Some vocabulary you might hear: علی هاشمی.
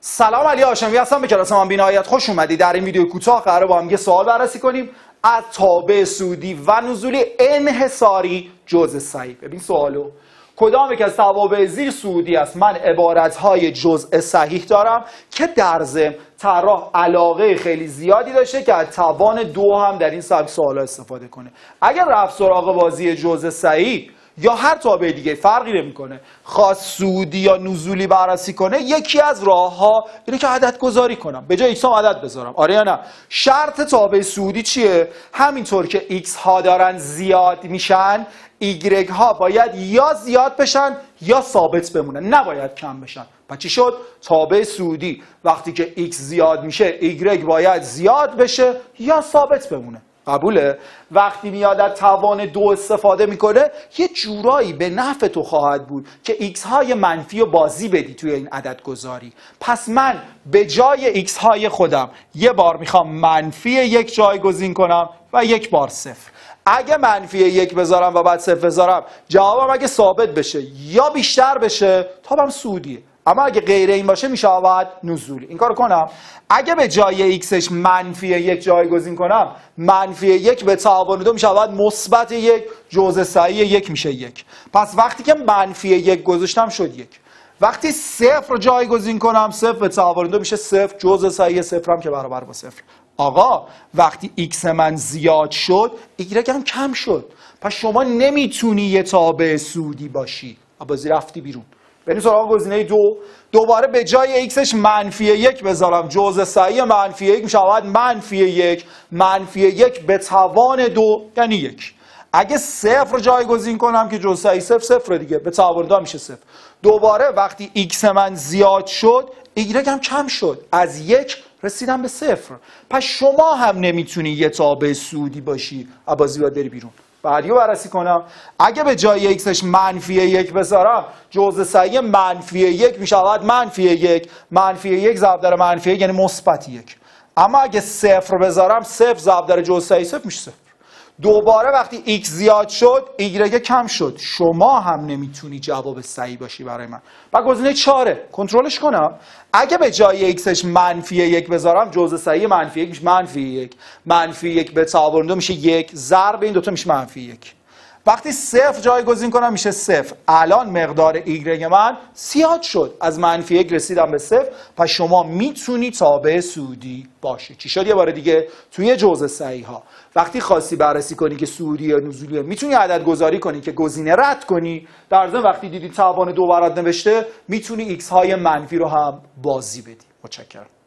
سلام، علی هاشمی هستم، به کلاس من بینهایت خوش اومدید. در این ویدیو کوتاه قراره با هم یه سوال بررسی کنیم از تابع سودی و نزولی انحصاری جزء سعی. ببین سوالو، کدام یک از توابع زیر سعودی است؟ من عبارت‌های جزء صحیح دارم که در ضمن طراح علاقه خیلی زیادی داشته که از توان دو هم در این سبک سوالا استفاده کنه. اگر رفت سراغ بازی جزء صحیح یا هر تابع دیگه فرقی نمی‌کنه، خواست سعودی یا نزولی بررسی کنه، یکی از راه‌ها اینه که عدد گذاری کنم، به جای x هم عدد بذارم. آره یا نه؟ شرط تابع سعودی چیه؟ همینطور که x ها دارن زیاد میشن، y ها باید یا زیاد بشن یا ثابت بمونن، نباید کم بشن. پس چی شد؟ تابع سعودی وقتی که x زیاد میشه، y باید زیاد بشه یا ثابت بمونه. قبوله؟ وقتی میاد از توان دو استفاده میکنه، یه جورایی به نفع تو خواهد بود که x های منفی رو بازی بدی توی این عدد گذاری. پس من به جای x های خودم یه بار میخوام منفی یک جایگزین کنم و یک بار صفر. اگه منفی یک بذارم و بعد صفر بذارم، جوابم اگه ثابت بشه یا بیشتر بشه، تابم سودیه. اما اگه غیر این باشه میشود نزولی. این کارو کنم، اگه به جای xش منفی یک جایگزین کنم، منفی یک به تعاون دو میشود مثبت یک، جزء سعی یک میشه یک. پس وقتی که منفی یک گذاشتم شد یک. وقتی صفر جایگزین کنم، صفر به تعاون دو میشه صفر، جزء سعی صفر هم که برابر با صفر. آقا وقتی x من زیاد شد، y هم کم شد. پس شما نمیتونی یه تابع سودی باشی. بازی رفتی بیرون. بریم سراغ گزینه دو. دوباره به جای xش منفی یک بذارم، جزء سعی منفی یک میشود منفی یک، منفی یک به توان دو یعنی یک. اگه صفر جایگزین کنم که جزء سعی صفر صفر دیگه، به توان دو میشه صفر. دوباره وقتی x من زیاد شد، y هم کم شد، از یک رسیدم به صفر. پس شما هم نمیتونی یه تابع سودی باشی، بازی باید بری بیرون. بعدیو بررسی کنم، اگه به جای xش منفی یک بذارم، جزء سعی منفی یک میشود منفی یک، منفی یک ضرب در منفی یک یعنی مثبت یک. اما اگه صفر بذارم، صفر ضرب در جزء سعی صفر میشه صفر. دوباره وقتی x زیاد شد، y کم شد، شما هم نمیتونی جواب سعی باشی برای من. بعد گزینه 4 کنترلش کنم، اگه به جای xش منفی یک بذارم، جزء سعی منفی یک میشه منفی یک، منفی یک به تعاون دو میشه یک، ضرب این دوتا میشه منفی یک. وقتی صفر جایگزین کنم میشه صفر. الان مقدار y من زیاد شد، از منفی یک رسیدم به صفر. پس شما میتونی تابع سعودی باشه. چی شد؟ یه بار دیگه توی جزء سعی ها وقتی خواستی بررسی کنی که سعودی یا نزولی، میتونی عدد گذاری کنی که گزینه رد کنی، در ضمن وقتی دیدی توان دو برات نوشته، میتونی x های منفی رو هم بازی بدی. متشکرم.